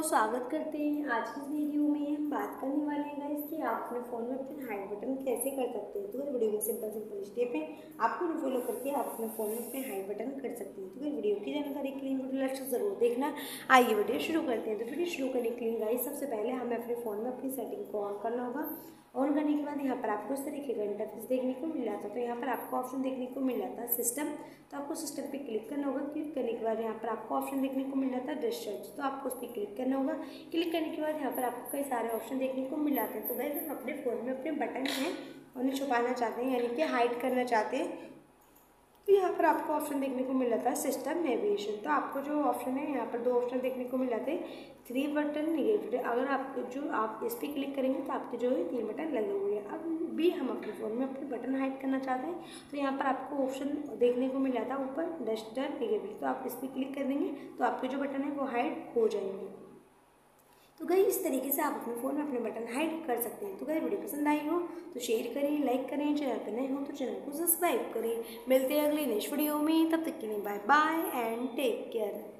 और स्वागत करते हैं। आज की वीडियो में हम बात करने वाले हैं गाइस कि आप अपने फ़ोन में अपने हैंड बटन कैसे कर सकते हैं। तो वीडियो में सिंपल स्टेप है, आपको फॉलो करके आप अपने फ़ोन में अपने हैंड बटन कर सकते हैं। तो वीडियो की जानकारी के लिए वीडियो लास्ट ज़रूर देखना। आइए वीडियो शुरू करते हैं। तो वीडियो शुरू करने के लिए गाइस सबसे पहले हमें अपने फ़ोन में अपनी सेटिंग को ऑन करना होगा। ऑन करने के बाद यहाँ पर आपको इस तरीके का इंटरफेस देखने को मिल जाता है। तो यहाँ पर आपको ऑप्शन देखने को मिल जाता है सिस्टम। तो आपको सिस्टम पे क्लिक करना होगा। क्लिक करने के बाद यहाँ पर आपको ऑप्शन देखने को मिल जाता है ड्रेस सर्च। तो आपको उस पर क्लिक करना होगा। क्लिक करने के बाद यहाँ पर आपको कई सारे ऑप्शन देखने को मिल जाते हैं। तो गाइस हम अपने फ़ोन में अपने बटन हैं उन्हें छुपाना चाहते हैं, यानी कि हाइड करना चाहते हैं, तो यहाँ पर आपको ऑप्शन देखने को मिल जाता है सिस्टम नेविगेशन। तो आपको जो ऑप्शन है यहाँ पर दो ऑप्शन देखने को मिल जाते हैं, थ्री बटन नेगेटिव। अगर आप जो आप इस पर क्लिक करेंगे तो आपके जो है तीन बटन लगे हुए हैं। अब भी हम अपने फ़ोन में अपने बटन हाइड करना चाहते हैं तो यहाँ पर आपको ऑप्शन देखने को मिल जाता है ऊपर डस्टर नेगेटिव। तो आप इस पर क्लिक कर देंगे तो आपके जो बटन है वो हाइड हो जाएंगे। तो गाइस इस तरीके से आप अपने फ़ोन में अपने बटन हाइड कर सकते हैं। तो गाइस वीडियो पसंद आई हो तो शेयर करें, लाइक करें, चैनल पर नए हो तो चैनल को सब्सक्राइब करें। मिलते हैं अगले नेक्स्ट वीडियो में, तब तक के लिए bye bye and take care.